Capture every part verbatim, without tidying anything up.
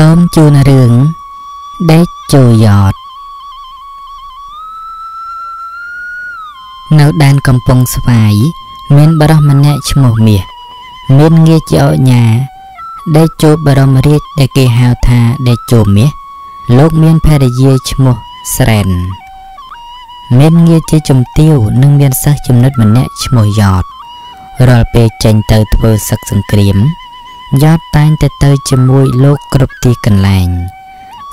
សូមជូនរឿងដេកចូលយອດនៅដែនកំពង់ស្វាយមានបរោះម្នាក់ឈ្មោះមាសមានងារជាអញ្ញាដេកចូលបរមរាជដែលគេហៅថាដេកចូលមាសលោកមានភរិយាឈ្មោះស្រែនមានងារជាជំទាវនិងមានសិស្សចំណិតម្នាក់ឈ្មោះយ៉តរាល់ពេលចេញទៅធ្វើសឹកសង្គ្រាមយ៉តតែងតែទៅជាមួយលោកគ្រប់ទីកន្លែង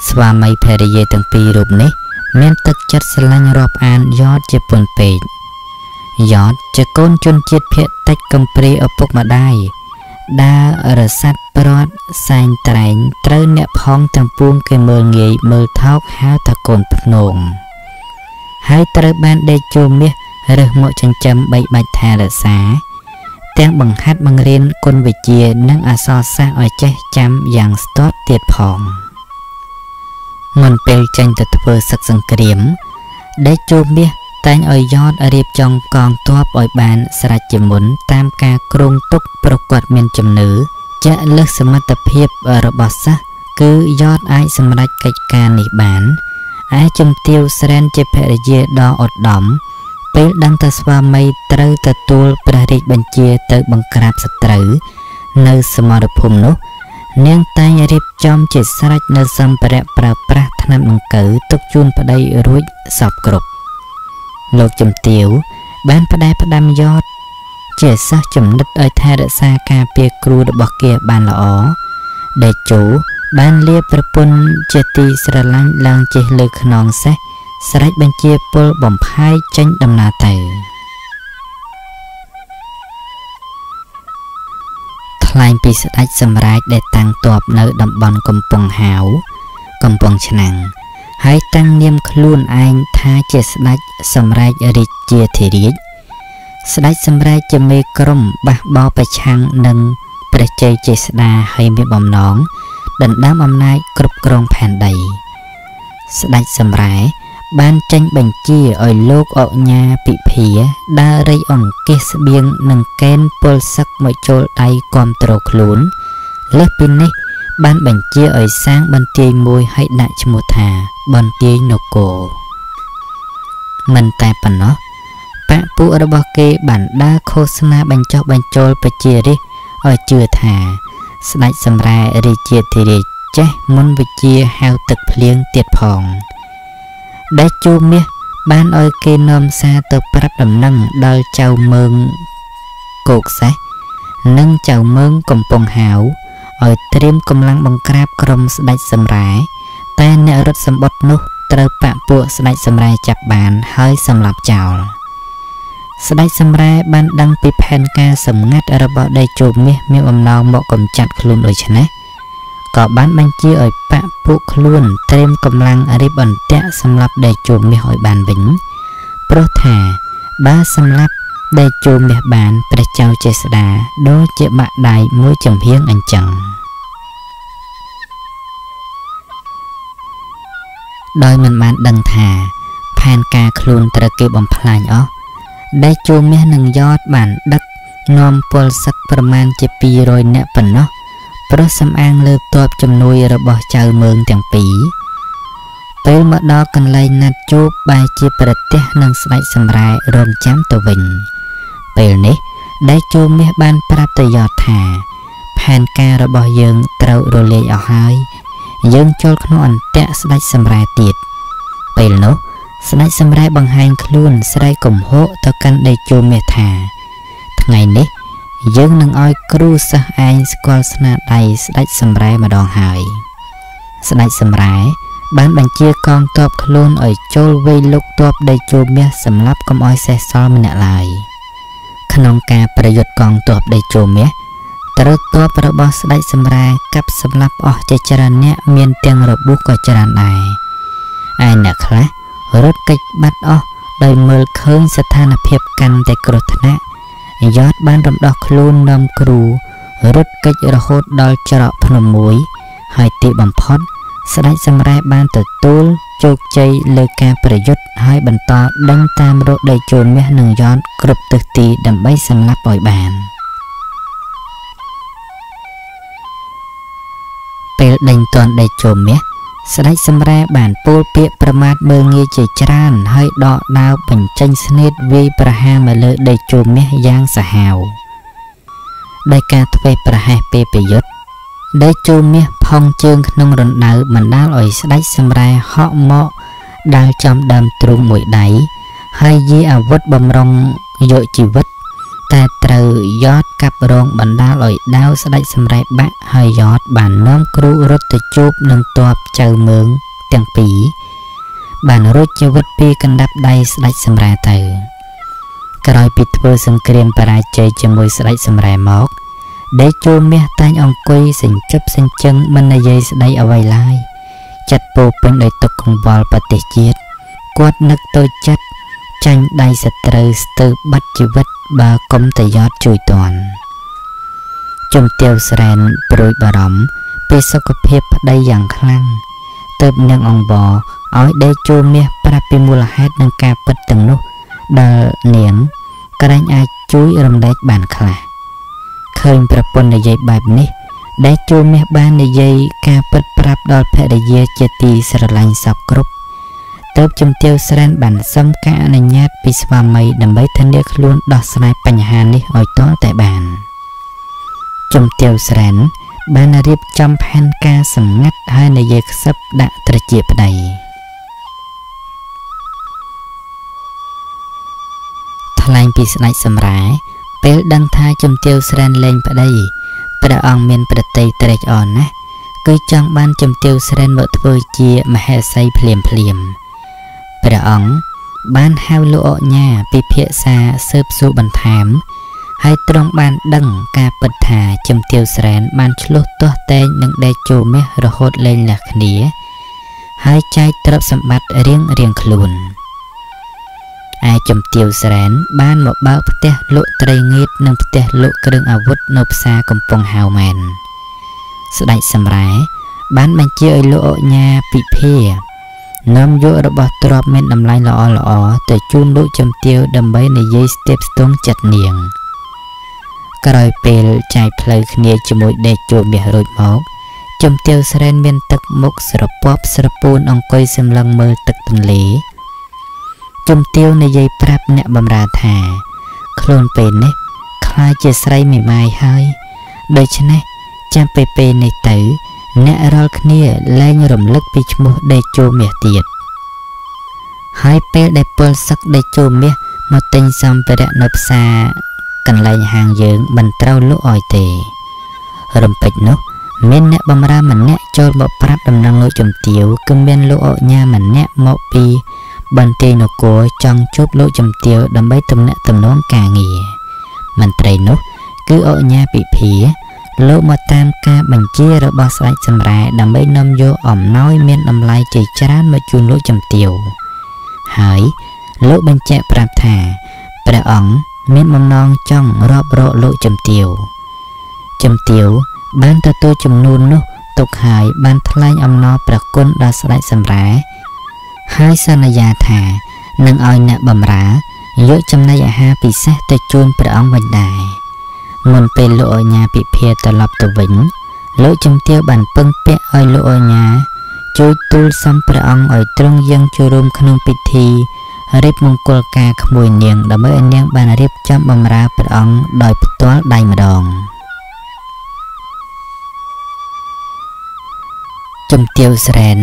ស្វាមីភរិយាទាំងពីររូបនេះមានទឹកចិត្តស្រឡាញ់រាប់អានយ៉តជាពន់ពេកយ៉តជាកូនជនជាតិភាគតិចកំព្រាឪពុកម្ដាយដើររសាត់ព្រាត់សែងត្រែងត្រូវអ្នកផងទាំងពួងគេមើលងាយមើលថោកហៅថាកូនភ្នងហើយត្រូវបានដេកចូលមាសរើសមកចិញ្ចឹមបីបាច់ថែរក្សាទាំងបង្ហាត់បង្រៀនគុណវិជ្ជានិងអក្សរសាស្ត្រឲ្យចេះចាំយ៉ាងស្ទាត់ទៀតផងមុនពេលចេញទៅធ្វើសឹកសង្គ្រាមដេកចូលមាសតែងឲ្យយ៉តរៀបចំកងទ័ពឲ្យបានស្រេចជាមុនតាមការគ្រោងទុកប្រកបមានជំនឿចាក់លើសសមត្ថភាពរបស់សិស្សគឺយ៉តអាចសម្រេចកិច្ចការនេះបានឯជំទាវស្រែនជាភរិយាដ៏ឧត្តមពេលដឹងថាស្វាមីត្រូវទទួលព្រះរាជបញ្ជាទៅបង្ក្រាបសត្រូវនៅសមរភូមិនោះនាងតែងរៀបចំជាស្រេចនៅសម្ភារៈប្រើប្រាស់ថ្នាំដង្កូវទុកជូនប្តីរួចសពគ្រប់លោកជំទាវបានផ្ដែផ្ដាំយ៉តជាសិស្សចំណិតឲ្យថែរក្សាការពារគ្រូរបស់គេបានល្អដេកចូលបានលាប្រពន្ធជាទីស្រឡាញ់ឡើងជិះលើខ្នងសេះស្រេចបញ្ជាពលបំផាយចេញដំណើរទៅថ្លែងពីស្ដេចសម្រេចដែលតាំងទ័ពនៅតំបន់កំពង់ហាវកំពង់ឆ្នាំងហើយតាំងនាមខ្លួនឯងថាជាស្ដេចសម្រេចរាជាធិរាជស្ដេចសម្រេចជាមេក្រុមបះបោប្រឆាំងនឹងព្រះជ័យចេស្តាហើយមានបំណងដណ្ដើមអំណាចគ្រប់គ្រងផែនដីស្ដេចសម្រេចបានចេញបញ្ជាឲ្យលោកអញ្ញាពិភាដើររៃអង្គាសស្បៀងនិងកេណ្ឌពលសឹកមកចូលដៃគាំទ្រខ្លួនលើសពីនេះបានបញ្ជាឲ្យសាងបន្ទាយមួយឲ្យដាក់ឈ្មោះថាបន្ទាយនគរមិនតែប៉ុណ្ណោះបពុរបស់គេបានដើរឃោសនាបញ្ចុះបញ្ចូលប្រជារាស្ត្រឲ្យជឿថាស្ដេចសម្រេចរាជាធិរាជចេះមន្តវិជ្ជាហៅទឹកភ្លៀងទៀតផងដេកចូលមាសបានឲ្យគេនាំសារទៅប្រាប់ដំណឹងដល់ចៅមឿងគោកសេះនិងចៅមឿងកំពង់ហាវឲ្យត្រៀមកម្លាំងបង្ក្រាបក្រុមស្ដេចសម្រេចតែអ្នករត់សម្បត់នោះត្រូវបពួកស្ដេចសម្រេចចាប់បានហើយសម្លាប់ចោលស្ដេចសម្រេចបានដឹងពីផែនការសម្ងាត់របស់ដេកចូលមាសមានអំណងមកកំចាត់ខ្លួនដូច្នេះក៏បានបញ្ជាឲ្យបពួកខ្លួនត្រៀមកម្លាំងរៀបអន្ទាក់សម្លាប់ដេកចូលមាសឲ្យបានវិញព្រោះថាបើសម្លាប់ដេកចូលមាសបានព្រះចៅចេស្តាដូចជាបាក់ដាយមួយចំហៀងអញ្ចឹងដោយមិនបានដឹងថាផែនការខ្លួនត្រូវគេបំផ្លាញអស់ដេកចូលមាសនឹងយ៉តបានដឹកនាំពលសឹកប្រមាណជាពីររយនាក់ប៉ុណ្ណោះព្រោះសំអាងលើតបជំនួយរបស់ចៅមឿងទាំងពីរពេលមកដល់កន្លែងណាត់ជួបបែរជាប្រទះនឹងស្ដេចសម្រេចរងចាំទៅវិញពេលនេះដេកចូលមាសបានប្រាប់ទៅយ៉តថាផែនការរបស់យើងត្រូវរលាយអស់ហើយយើងចូលក្នុងអន្ទាក់ស្ដេចសម្រេចទៀតពេលនោះស្ដេចសម្រេចបង្ហាញខ្លួនស្រែកកំហកទៅកាន់ដេកចូលមាសថាថ្ងៃនេះយើងនឹងឲ្យគ្រូសិស្សឯងស្គាល់ស្នាដៃស្ដេចសម្រេចម្ដងហើយស្ដេចសម្រេចបានបញ្ជាកងទ័ពខ្លួនឲ្យចូលវាយលុកទ័ពដេកចូលមាសសម្លាប់កុំឲ្យសេះសល់ម្នាក់ឡើយក្នុងការប្រយុទ្ធកងទ័ពដេកចូលមាសត្រូវទ័ពរបស់ស្ដេចសម្រេចកាប់សម្លាប់អស់ជាច្រើនអ្នកមានទាំងរបួសក៏ច្រើនដែរឯអ្នកខ្លះរត់គេចបាត់អស់ដោយមើលឃើញស្ថានភាពកាន់តែគ្រោះថ្នាក់យ៉តបានរំដោះខ្លួននាំគ្រូរត់គេចរហូតដល់ច្រកភ្នំមួយហើយទីបំផុតស្ដេចសម្រេចបានទទួលជោគជ័យលើការប្រយុទ្ធហើយបន្តដេញតាមរកដេកចូលមាសនិងយ៉តគ្រប់ទិសទីដើម្បីសម្លាប់ឲ្យបាន ពេលដេញទន់ដេកជុំមាសស្ដេចសម្រែបានពោលពាក្យប្រមាថមើលងាយជាច្រើនហើយដកដាវបញ្ចេញស្នេតវាយប្រហារមកលើដេកជុំមាសយ៉ាងសាហាវដោយការធ្វេសប្រហែសពេលប្រយុទ្ធដេកជុំមាសផុងជើងក្នុងរណ្ដៅបណ្ដាលឲ្យស្ដេចសម្រែហក់មកដាល់ចំដើមទ្រូងមួយដៃហើយយាអាវុធបំរុងយកជីវិតតែត្រូវយត់កាប់រងបណ្ដាលឲ្យដាវស្ដេចសម្រែបាក់ហើយយត់បាននាំគ្រូរត់ទៅជួបនឹងទ័ពចៅមើងទាំងពីរបានរួចជីវិតពីកណ្ដាប់ដៃស្ដេចសម្រែទៅក្រោយពីធ្វើសង្គ្រាមបរាជ័យជាមួយស្ដេចសម្រែមកដេកជុំមាសតែងអង្គុយសញ្ជឹបសញ្ជឹងមិននិយាយស្ដីអ្វីឡើយចិត្តពោពេញដោយទុក្ខកង្វល់ប្រទេសជាតិគាត់នឹកតូចចិត្តចាញ់ដៃសត្រូវស្ទើរបាត់ជីវិតបើកុំតែយត់ជួយតាន់ជំទាវស្រែនព្រួយបារម្ភពីសុខភាពប្តីយ៉ាងខ្លាំងទើបនឹងអង្វរឲ្យដេកជុំមាសប្រាប់ពីមូលហេតុនៃការពិតទាំងនោះដែលនាងក្រែងអាចជួយរំលែកបានខ្លះឃើញប្រពន្ធនិយាយបែបនេះដេកជុំមាសបាននិយាយការពិតប្រាប់ដល់ភរិយាជាទីស្រឡាញ់សពគ្រប់ទើបជំទាវស្រែនបានសុំការអនុញ្ញាតពីស្វាមីដើម្បីធានាខ្លួនដោះស្រាយបញ្ហានេះឲ្យទាល់តែបានជំទាវស្រែនបានរៀបចំផែនការសម្ងាត់ហើយនិយាយខ្សឹបដាក់ត្រចៀកប្តីថ្លែងពីស្ដេចសម្រែពេលដឹងថាជំទាវស្រែនលែងប្តីព្រះអង្គមានប្រតិយត្រេកអរណាស់គឺចង់បានជំទាវស្រែនមកធ្វើជាមហេសីភ្លាមភ្លាមព្រះអង្គបានហៅលោកអញ្ញាពិភាក្សាស៊ើបសួរបន្ថែមហើយទ្រង់បានដឹងការពិតថាជំទាវស្រែនបានឆ្លោះទាស់តែងនឹងដេកជុំមាសរហូតលែងលះគ្នាហើយចែកទ្រព្យសម្បត្តិរៀងរៀងខ្លួនឯជំទាវស្រែនបានមកបើកផ្ទះលក់ត្រីងៀតនិងផ្ទះលក់គ្រឿងអាវុធនៅផ្សារកំពង់ហៅម៉ែនស្ដេចសម្រែបានបញ្ជាឲ្យលោកអញ្ញាពិភាក្សានាំយករបស់ទ្រព្យមានតម្លៃល្អល្អទៅជូនលោកជំទាវដើម្បីនិយាយស្ទាបស្ទង់ចិត្តនាងក្រោយពេលចែកផ្លូវគ្នាជាមួយដេកជុំមាសរួចមកជំទាវស្រែនមានទឹកមុខស្រពាប់ស្រពួនអង្គុយសម្លឹងមើលទឹកទន្លេជំទាវនិយាយប្រាប់អ្នកបម្រើថាខ្លួនពេលនេះខ្លាចជាស្រីមេម៉ាយហើយដូច្នេះចាំពេលពេលនេះទៅអ្នករាល់គ្នាលែងរំលឹកពីឈ្មោះដេកជុំមាសទៀតហើយពេលដែលពលសឹកដេកជុំមាសមកទិញសម្ភារៈនៅផ្សារកន្លែងហាងយើងមិនត្រូវលក់ឲ្យទេរំពេចនោះមានអ្នកបម្រើម្នាក់ចូលមកប្រាប់ដំណឹងលោកជំទាវគឺមានលោកអញ្ញាម្នាក់មកពីបន្ទាយនគរចង់ជួបលោកជំទាវដើម្បីទំនាក់ទំនងការងារមន្ត្រីនោះគឺអញ្ញាពិភាក្សាលោកមកតាមការបញ្ជារបស់ស្ដេចសម្រែដើម្បីនាំយកអំណោយមានតម្លៃជាច្រើនមកជូនលោកជំទាវហើយលោកបញ្ជាក់ប្រាប់ថាព្រះអង្គមានបំណងចង់រាប់រកលោកជំទាវជំទាវបានទទួលចំនួននោះទុកហើយបានថ្លែងអំណរព្រះគុណដល់ស្ដេចសម្រែហើយសន្យាថានឹងឲ្យអ្នកបម្រើយកចំណីអាហារពិសេសទៅជូនព្រះអង្គវិញដែរមុនពេលលោកអញ្ញាពិភាក្សាត្រឡប់ទៅវិញលោកជំទាវបានពឹងពាក់ឲ្យលោកអញ្ញាជួយទូលសំព្រះអង្គឲ្យទ្រង់យាងចូលរួមក្នុងពិធីរៀបមង្គលការក្មួយនាងដើម្បីឲ្យនាងបានរៀបចំបម្រើព្រះអង្គដោយផ្ទាល់ដៃម្ដងជំទាវស្រែន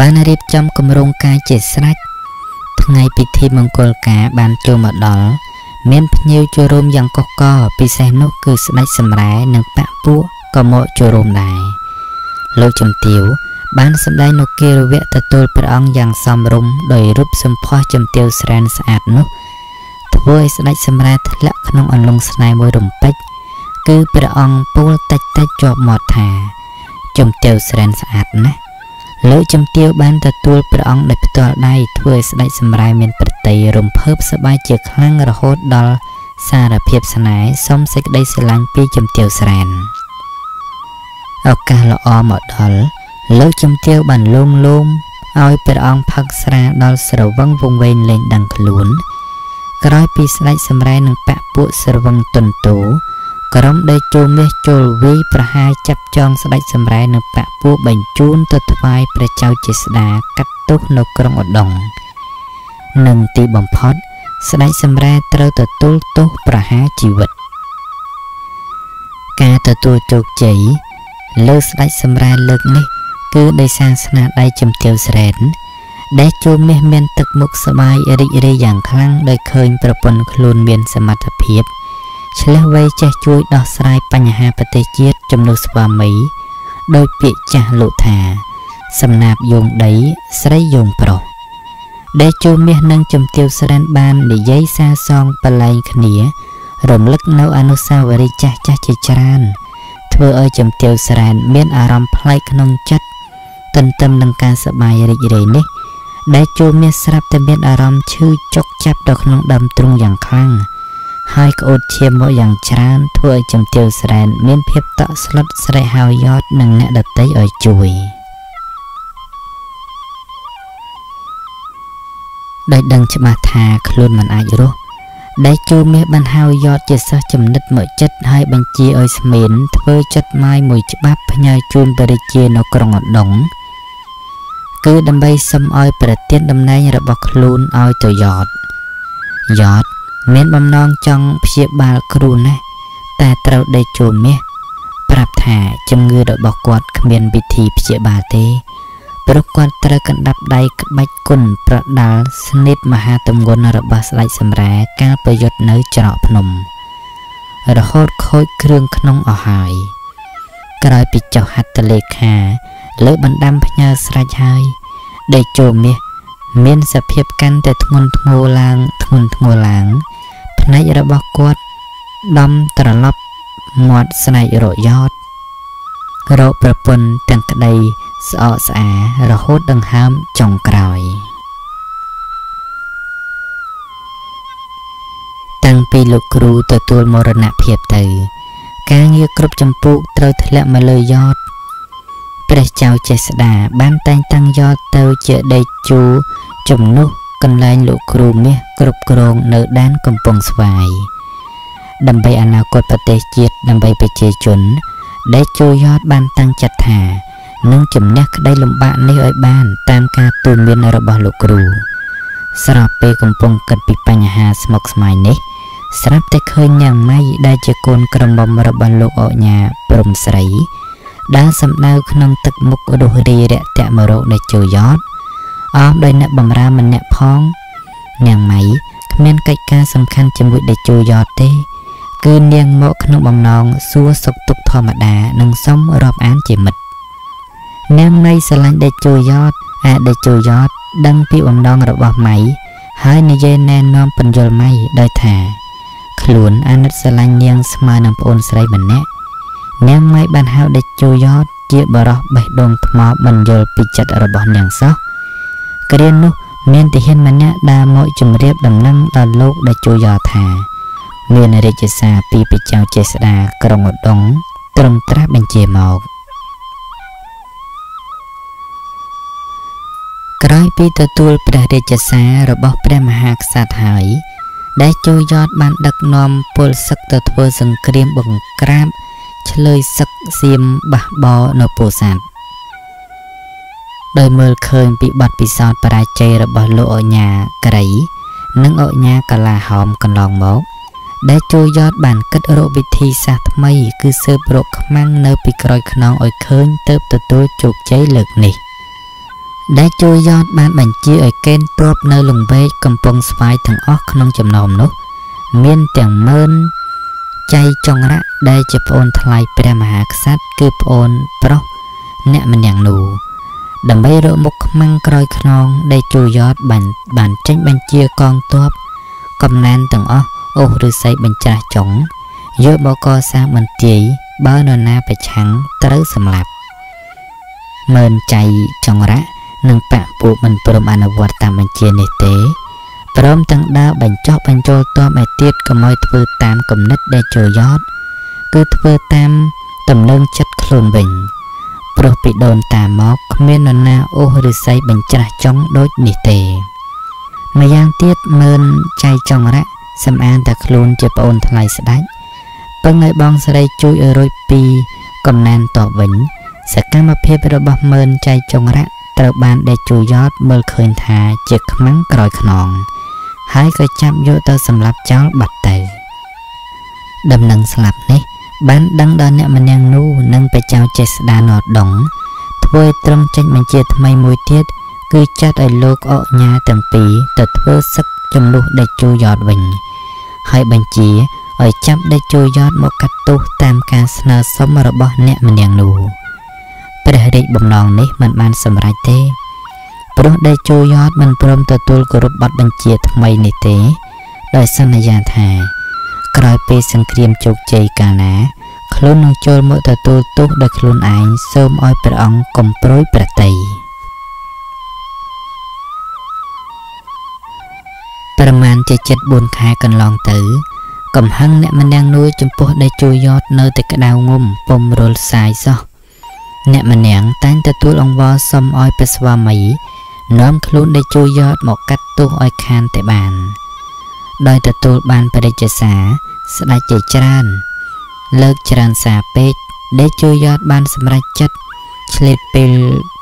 បានរៀបចំគម្រោងការជាស្រេចថ្ងៃពិធីមង្គលការបានចូលមកដល់មានភ្ញៀវចូលរួមយ៉ាងកុះករពិសេសនោះគឺស្ដេចសម្រែនិងបពួកក៏មកចូលរួមដែរលោកជំទាវបានសម្ដែងនូវគារវៈទទួលព្រះអង្គយ៉ាងសមរម្យដោយរូបសម្ផស្សជំទាវស្រែនស្អាតនោះធ្វើឲ្យស្ដេចសម្រែធ្លាក់ក្នុងអន្លង់ស្នេហ៍មួយរំពេចគឺព្រះអង្គពោលតិចតិចជាប់មាត់ថាជំទាវស្រែនស្អាតណាស់លោកជំទាវបានទទួលព្រះអង្គដោយផ្ទាល់ដៃធ្វើឲ្យស្ដេចសម្រែមានប្រតិយរំភើបសប្បាយជាខ្លាំងរហូតដល់សារភាពស្នេហ៍សុំសេចក្តីស្រឡាញ់ពីជំទាវស្រែនឱកាសល្អមកដល់លោកជំទាវបានលោមលោមឲ្យព្រះអង្គផឹកស្រាដល់ស្រវឹងវង្វេងលែងដឹងខ្លួនក្រោយពីស្ដេចសម្រែនិងបពួកស្រវឹងទុនតូ Karom đầy chôn mê chôn vi prahai chắp chong sắp bạch xâm rai nâng bạc bố bành chôn tật vai pra chào chế sá cắt tốt nô krong ổn đồng. Nâng ti bóng phót sắp bạch xâm rai trâu tật tốt tốt prahai chi vật. Ca tật tốt chốt cháy lơ sắp bạch xâm rai lực ní cứ đầy sang sá đầy châm tiêu srén. Đầy chôn mê men tật mục sắp bạch rị rị dạng khăn đầy khơi pra bôn khôn miên sâm mặt hợp hiếp. Selain way cah cuy doh serai panyaha pete ciet jemnu swami doi piek cah lu tha samnap yong dai srei yong pro dai chu meh nang jemtieu sren ban niyai sa song palaing khnia romlek nau anusawari cah cah je jran thwe oi jemtieu sren mien aram phlai knong chit tentem nang ka sabai rik rei neh dai chu meh srap te mien aram chhu chok chap do knong dam trung yang khlang hai cột chiem mẫu dạng tràn thổi chấm tiêu sền miên phép tọt slot sợi hào yot nâng nẹt đập tay ở chuối. Đại đằng chấm mặt hà khôn mình ai rồi. Đại chu miết ban hào yot chia sẻ chấm đất mọi chất hai bánh chia ở miến thổi chất mai mùi chấm bắp nhai chun bờ chia nó còn ngọt đắng. Cứ đâm bay xâm oi bờ tiết đâm nay rồi bọc khôn oi từ yot yot. Miền bầm non trong phía ba krun này, ta trâu đầy chùa mía, prap thả châm ngư đội bọc quạt miền bị thị phía ba thế, bọc quạt trâu cận đắp đầy bạch cồn prap đal snit maha tâm gôn ở bờ sài sầm rẽ cao bờ giọt nới trọ phnom, rồi hốt khôi kương khong ở hải, rồi bị chảo hạt tê khà, lỡ bắn đâm nhờ sài hai, đầy chùa mía. Miền sập hiệp căn để thôn ngô làng thôn ngô làng, phần này đã bóc quất, đâm tờ lấp, ngọt sân này rồi yết, rồi bờ bồn tận đây sợ sạ rồi hốt đằng ham trồng còi. Tăng pi lục rù từ tuôn mờ nạp hiệp từ, cá như cướp chấm phụ trâu thẹn mà lời yết. Bạch chào chế đà ban tay tăng do tàu chợ đầy chú chùm nút cần lên lũ cừu mía cột cồn nở đan cầm bông xoài đầm bay anh nào cột bạch chiết đầm bay bạch chế chuẩn để chú yết ban tăng chặt thả nâng chùm nét đây lùm bạn lấy ở bàn tam ca tu miên ở bờ lũ cừu sập pe cầm bông cật bị panh hà smoke smile nè sập tay khơi nhàng mai đây chế côn cầm bông ở bờ lũ ở nhà bầm sấy đã sầm đau khăn tật mục ở đồ hề để tẹo mở rộng để chiều gió. Ở đây nè bầm ra mình nè phong nhàng máy men cách ca sầm khăn chấm bụi để chiều gió thế. Cứ niang mộ khăn bầm non xua sọc tục thò mặt đà nâng sông rộp án chỉ mật. Nang nay sẽ lạnh để chiều gió à để chiều gió đăng pi bầm non rộp bọc máy hai nơi dây nè non phần dồi máy đời thả. Khluon anh sẽ lạnh niang smile nằm ôn say mình nè. Nang mai ban hao để chui yot chia bờ rọc bảy đồng thọ bần dồi bị chặt ở bọn nhàng sóc. Cái đêm lúc miền tây hiên mà nhá đa mỗi chùm riệp đầm năng đà lốc để chui yot thả. Miền này để chia xa pi bị chào chia xa còng một đống trồng tráp bên chia màu. Cái pi tự tuôn bờ để chia xa rồi bóc bờ mà hạc sát hải để chui yot ban đặc nom pol sắc tự thua rừng kềm bừng crab. Lời sắc xiêm bạc bò nộp bổ sản. Đời mờ khơi bị bật bị sọt bà ra chơi rồi bỏ lộ ở nhà cả đấy. Nâng ở nhà cả là hòm còn lòng máu. Để chui giót bàn cất rộ bị thi sát mây cứ sơ bộ mang nơi bị còi khăn ở khơi tớp từ tôi chụp cháy lực nỉ. Để chui giót bàn bánh chia ở kênh prop nơi lùng vây cầm bông xoay thằng óc không chầm nồm nốt. Miên tèng mơn cháy trong rác đây chụp ôn thay bề mặt sát cướp ôn pro nẹt mình nhàng nụ đầm bay rộ mục măng còi khnon đây chui giót bàn bàn tranh bàn chia con tuop cầm nan từng ó ô rư say bàn trà trống dối bao co xa bàn chỉ bao nô na phải trắng tới sầm lạp mền cháy trong rác nâng bạc buộc mình prom anh vượt tam bàn chia nề tế prom tăng đa bàn chót bàn trôi tuop bài tiết cầm môi thưa tam cầm nứt đây chui giót cứ thưa tam tầm nâng chất khôn bình, pro bị đồn tà móc miền na ô hư say bình trà chống đối nỉ tề, mà giang tiết mơn chay trong rác, xâm an ta khôn chụp ôn thay sạch, ពឹងឲ្យបងស្រីជួយឲ្យរួចពីកំណែនតបវិញសកម្មភាពរបស់មើលចៃចងរៈត្រូវបានដេកជួយយត់មើលឃើញថាជាខ្មាំងក្រោយខ្នងហើយក៏ចាប់យកទៅសម្លាប់ចោលបាត់ទៅដំណឹងស្លាប់នេះបានដឹងដល់អ្នកម្នាក់នោះនិងព្រះចៅចេស្តានរដងធ្វើឲ្យត្រង់ចេញបញ្ជាថ្មីមួយទៀតគឺចាត់ឲ្យលោកអកញ្ញាទាំងពីរទៅធ្វើសឹកជំនួសដេកជួយយត់វិញហើយបញ្ជាឲ្យចាប់ដេកជួយយត់មកកាត់ទោសតាមការស្នើសុំរបស់អ្នកម្នាក់នោះព្រះរាជបំណងនេះមិនបានសម្រេចទេព្រោះដេកជួយយត់មិនព្រមទទួលគោរពបទបញ្ជាថ្មីនេះទេដោយសន្យាថាក្រោយពេលសង្គ្រាមជោគជ័យកាលណាខ្លួននឹងចូលមកទទួលទោសដោយខ្លួនឯងសូមឲ្យព្រះអង្គកុំប្រយប្រតីប្រមាណជាជិតបួនខែកន្លងទៅកំហឹងអ្នកម្នាក់នោះចំពោះដេកជួយយត់នៅតែក្តៅងំពុំរលសាយសោះអ្នកម្នាក់តែងទទួលអង្វរសុំឲ្យព្រះស្វាមីនាំខ្លួនដេកជួយយត់មកកាត់ទោសឲ្យខានតែបានដោយទទួលបានបរិជ្ជសាស្ដេចជាច្រើនលើកច្រើនសារពេកដេកជួយយត់បានសម្រេចចិត្តឆ្លៀតពេល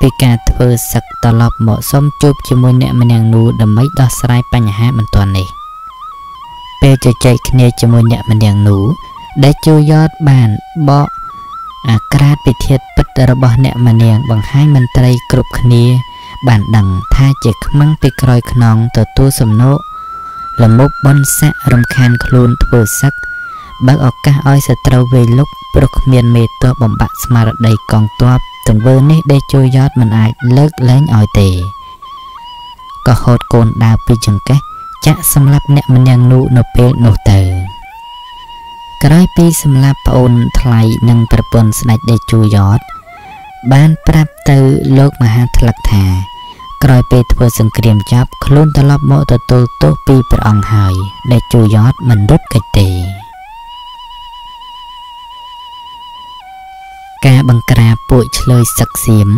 ពីការធ្វើសឹកត្រឡប់មកសុំជួបជាមួយអ្នកម្នាក់នោះដើម្បីដោះស្រាយបញ្ហាបន្ទាន់នេះពេលជជែកគ្នាជាមួយអ្នកម្នាក់នោះដេកជួយយត់បានបកអាក្រាតពិធីពិតរបស់អ្នកម្នាក់បង្ហាញមន្ត្រីគ្រប់គ្នាបានដឹងថាជាខ្មាំងពីក្រោយខ្នងទទួលសំណូកលំប់បនស័ករំខានខ្លួនធ្វើសឹកបើកឱកាសឲ្យសត្រូវវេលុកព្រោះគ្មានមេតបបំបាក់ស្មារតីកងទ័ពទង្វើនេះដេកជួយយត់មិនអាចលើកលែងឲ្យទេក៏ហូតកូនដាវពីចង្កេះចាក់សម្លាប់អ្នកម្នាក់នោះនៅពេលនោះទៅក្រោយពីសម្លាប់ប្អូនថ្លៃនិងប្រពន្ធស្ដេចដេកជួយយត់បានប្រាប់ទៅលោកមហាថ្លឹកថាក្រោយពេលធ្វើសង្គ្រាមចាប់ខ្លួនត្រឡប់មកទទួលទោសពីព្រះអង្គហើយដេកជួយយត់មិនរត់គេចទេការបង្ក្រាបពួកឆ្លើយសឹកសៀម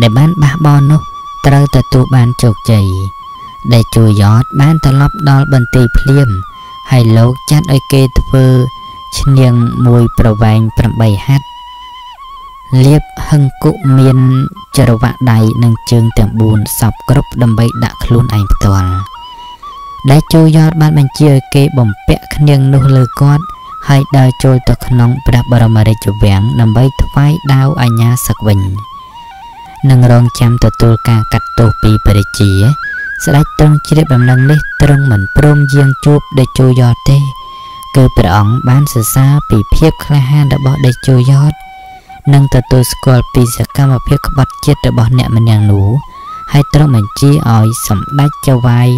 ដែលបានបះបោរនោះត្រូវទទួលបានជោគជ័យដេកជួយយត់បានត្រឡប់ដល់បន្ទាយភ្លាមហើយលោកចាត់ឲ្យគេធ្វើឈ្នាងមួយប្រវែងប្រាំបីហត្ថលាបហឹងគុកមានចរវៈដៃនិងជើងទាំងបួនសពគ្រប់ដើម្បីដាក់ខ្លួនឯងផ្ទាល់ដែលជួយយត់បានបញ្ជាឲ្យគេបំពាក់គ្នាងនោះលើគាត់ហើយដើរចូលទៅក្នុងព្រះបរមរាជវាំងដើម្បីថ្វាយដាវអញ្ញាសឹកវិញនឹងរងចាំទទួលការកាត់ទោសពីព្រះរាជាស្ដេចទ្រង់ជ្រាបដំណឹងនេះទ្រង់មិនព្រមយាងជួបដែលជួយយត់ទេគឺព្រះអង្គបានសរសើរពីភាពក្លាហានរបស់ដែលជួយយត់នឹងទទួលស្គាល់ពីសកម្មភាពក្បត់ជាតិរបស់អ្នកម្នាក់នោះហើយត្រូវបញ្ជាឲ្យសម្ដេចចៅហ្វាយ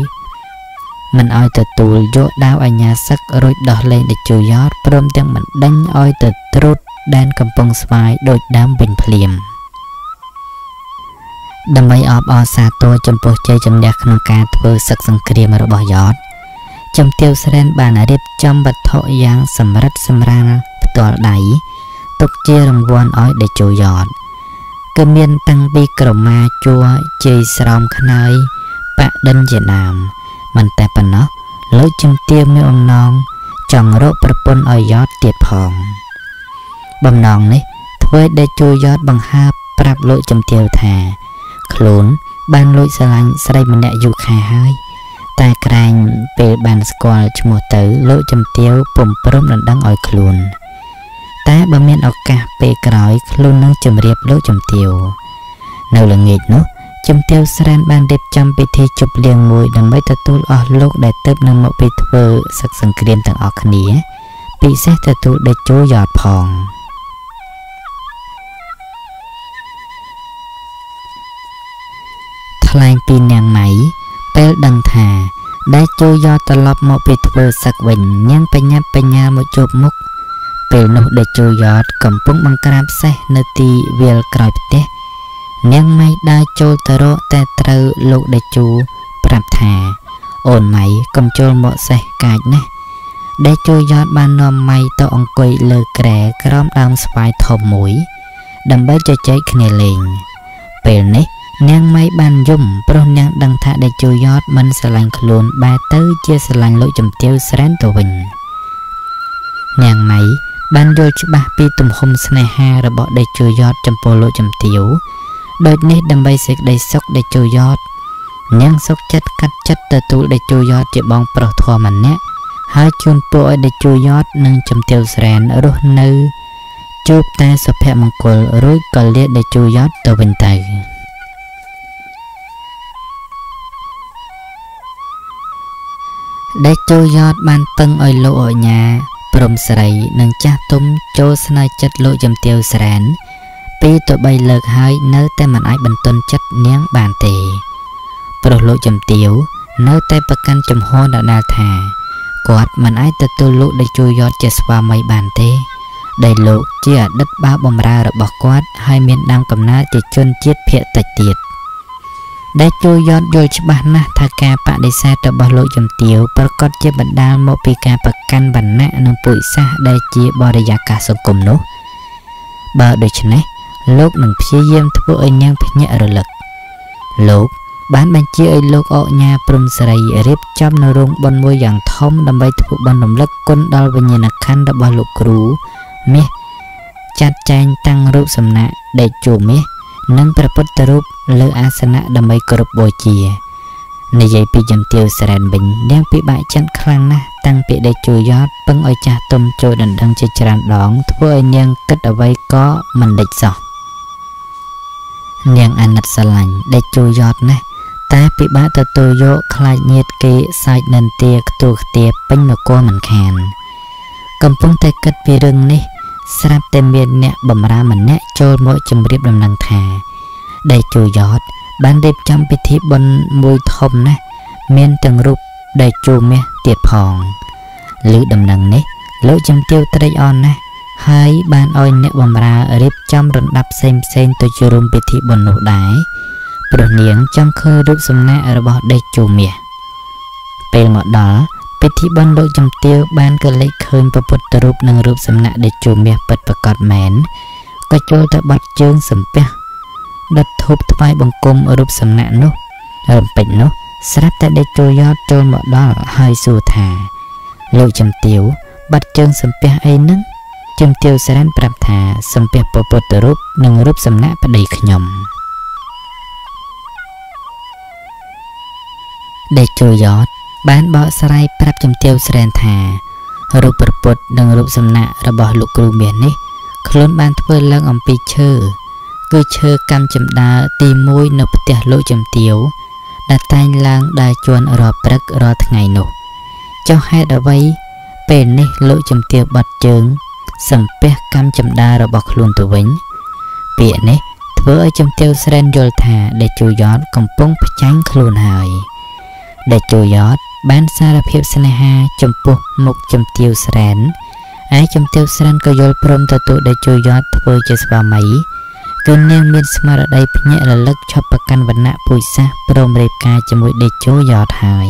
មិនឲ្យទទួលយកដាវអញ្ញាសឹករួចដោះលែងដេចយត់ព្រមទាំងបណ្ដេញឲ្យទៅត្រួតដែនកំពង់ស្វាយដោយដើមវិញភ្លាមដើម្បីអបអរសាទរចំពោះជ័យជំនះក្នុងការធ្វើសឹកសង្គ្រាមរបស់យត់ជំទាវស្រេនបានរៀបចំវត្ថុយ៉ាងសម្រិតសម្រាលផ្ទាល់ដៃទុកជារង្វាន់ឲ្យដេកជួយយត់គឺមានតាំងពីក្រមាជួជ័យស្រោមខ្នើយប៉ដិនជាដើមមិនតែប៉ុណ្ណោះលោកជំទាវមានអំណងចង់រកប្រពន្ធឲ្យយត់ទៀតផងបំណងនេះធ្វើដេកជួយយត់បង្ហើបប្រាប់លោកជំទាវថាខ្លួនបានលួចស្រឡាញ់ស្រីម្នាក់យូរខែហើយតែក្រែងពេលបានស្គាល់ឈ្មោះទៅលោកជំទាវពុំព្រមដណ្ដឹងឲ្យខ្លួនតែបើមានឱកាសពេលក្រោយខ្លួននឹងជម្រាបលោកជំទាវនៅល្ងាចនោះជំទាវស្រែនបានរៀបចំពិធីជប់លៀងមួយដើម្បីទទួលអស់លោកដែលទើបនឹងមកពីធ្វើសឹកសង្គ្រាមទាំងអស់គ្នាពិសេសទទួលដេកជួយយត់ផងថ្លែងពីនាងម៉ៃពេលដឹងថាដេកជួយយត់ត្រឡប់មកពីធ្វើសឹកវិញនាងបញ្ញាបញ្ញាមកជួបមុខពេលនោះដេកជួយយត់កំពុងបង្ក្រាបសេះនៅទីវាលក្រោយផ្ទះនាងម៉ៃដើរចូលទៅរកតែត្រូវលោកដេកជូប្រាប់ថាអូនម៉ៃកុំចូលមកសេះកាចណាស់ដេកជួយយត់បាននាំម៉ៃទៅអង្គុយលើគ្រែក្រោមដើមស្វាយធំមួយដើម្បីជជែកគ្នាលេងពេលនេះនាងម៉ៃបានយំព្រោះនាងដឹងថាដេកជួយយត់មិនស្រឡាញ់ខ្លួនបែរទៅជាស្រឡាញ់លោកជំទាវស្រែនទៅវិញនាងម៉ៃ បាន យល់ ច្បាស់ ពី ទំហំ ស្នេហា របស់ ដេជោយ៉ត ចំពោះ លោក ជំទាវ ដូច នេះ ដើម្បី សេចក្តី សុខ ដេជោ យ៉ត នាង សុខ ចិត្ត កាត់ ចិត្ត ទទួល ដេជោ យ៉ត ជា បង ប្រុស ធម៌ម្នាក់ ហើយ ជូន ពរ ឲ្យ ដេជោ យ៉ត និង ជំទាវ ស្រែន រស់ នៅ ជួប តែ សុភ មង្គល រួច ក៏ លា ដេជោ យ៉ត ទៅ វិញ ទៅ ដេជោ យ៉ត បាន ពឹង ឲ្យ លោក អញ្ញា ព្រមស្រី និង ចាស់ទុំ ចូល ស្នើចិត្ត លោក ជំទាវ ស្រែន ពីរទៅបី លើក ហើយ នៅ តែ មិន អាច បន្ទន់ ចិត្ត នាង បាន ទេ ព្រោះ លោក ជំទាវ នៅ តែ ប្រកាន់ ចំហ ដដែល ថា គាត់ មិន អាច ទទួល លោក ដេជោ យ៉ត ជា ស្វាមី បាន ទេ ដែល លោក ជា អតីត បាវ បម្រើ របស់ គាត់ ហើយ មាន ដើម កំណើត ជា ជន ជាតិ ភាគ តិច ទៀត ដេជោ យ៉ត យល់ ច្បាស់ ណាស់ ថា ការ បដិសេធ របស់ លោក ជំទាវ ប្រកប ជា បណ្ដាល មក ពី ការ ប្រកាន់ វណ្ណៈ និង ពូជសាសន៍ ដែល ជា បរិយាកាស សង្គម នោះ បើ ដូច្នេះ លោក នឹង ព្យាយាម ធ្វើ ឲ្យ នាង ភ្ញាក់ រលឹក លោក បាន បញ្ជា ឲ្យ លោក អញ្ញា ព្រំស្រី រៀបចំ នៅ រោង បុណ្យ មួយ យ៉ាង ធំ ដើម្បី ធ្វើ បុណ្យ រំលឹក គុណ ដល់ វិញ្ញាណក្ខន្ធ របស់ លោក គ្រូ មាស ចាត់ ចែង តាំង រូប សំណាក ដេជោ មាស និង ព្រះពុទ្ធរូប លើអាសនៈ ដើម្បី គោរពបូជា និយាយ ពី ជំទាវ ស្រែន វិញ នាង ពិបាក ចិត្ត ខ្លាំង ណាស់ តាំង ពី ដេជោ យ៉ត ពឹង ឲ្យ ចាស់ទុំ ចូល ដណ្ដឹង ជា ច្រើន ដង ធ្វើ ឲ្យ នាង គិត អ្វី ក៏ មិន ដេច សោះ នាង អាណិត ស្រឡាញ់ ដេជោ យ៉ត ណាស់ តែ ពិបាក ទទួល យក ខ្លាច ញាត គេ សាច់ និន្ទា ខ្ទួ ខ្ទា ពេញ នគរ មិន ខាន កំពុង តែ គិត ពី រឿង នេះ ស្រាប់ តែ មាន អ្នក បម្រើ ម្នាក់ ចូល មក ជម្រាប ដំណឹង ថា ដេជោ យ៉ត បាន រៀបចំ ពិធី បុណ្យ មួយ ធំ ណាស់ មាន ទាំង រូប ដេជោ មាស ទៀត ផង លើ ដំណឹង នេះ លោក ជំទាវ ត្រេកអរ ណាស់ ហើយ បាន ឲ្យ អ្នក បម្រើ រៀបចំ រណ្ដាប់ ផ្សេង ផ្សេង ទៅ ចូល ពិធី បុណ្យ នោះ ដែរ ព្រោះ នាង ចង់ ឃើញ រូប សំណាក របស់ ដេជោ មាស ពេល មក ដល់ ពិធី បុណ្យ លោក ជំទាវ បាន កលេច ឃើញ ព្រះពុទ្ធរូប និង រូប សំណាក ដេជោ មាស ពិត ប្រាកដ មែន ក៏ ចូល ទៅ បាត់ ជើង សំពះ ដុតធូបថ្វាយបង្គំរូបសំណាក នោះ រំពេច នោះ ស្រាប់ តែ ដេជោ យ៉ត ចូល មក ដល់ ហើយ សួរ ថា លោក ជំទាវ បាត់ ជើង សំពះ អី ហ្នឹង ជំទាវ ស្រែន ប្រាប់ ថា សំពះ ព្រះពុទ្ធរូប និង រូប សំណាក ប្តី ខ្ញុំ ដេជោ យ៉ត បាន បក ស្រាយ ប្រាប់ ជំទាវ ស្រែន ថា រូប ព្រះពុទ្ធ និង រូប សំណាក របស់ លោក គ្រូ មាស នេះ ខ្លួន បាន ធ្វើ ឡើង អំពី ឈើ គឺឈើកម្មចម្ដារ ទី មួយ នៅ ផ្ទះ លោក ជំទាវ ដែល តែង ឡើង ដែល ជួន រាល់ ព្រឹក រាល់ ថ្ងៃ នោះ ចុះ ហេតុ អ្វី ពេល នេះ លោក ជំទាវ បាត់ ជើង សំពះ កម្មចម្ដារ របស់ ខ្លួន ទៅ វិញ ពាក្យ នេះ ធ្វើ ឲ្យ ជំទាវ ស្រែន យល់ ថា ដេជោ យ៉ត កំពុង ផ្ចាញ់ ខ្លួន ហើយ ដេជោ យ៉ត បាន សារភាព ស្នេហា ចំពោះ មុខ ជំទាវ ស្រែន ឯ ជំទាវ ស្រែន ក៏ យល់ ព្រម ទទួល ដេជោ យ៉ត ធ្វើ ជា ស្វាមី គឺនាង មាន ស្មារតី ភ្ញាក់ រលឹក ឈប់ ប្រកាន់ វណ្ណៈ ពូជសាសន៍ ព្រម រៀបការ ជាមួយ ដេជោ យ៉ត ហើយ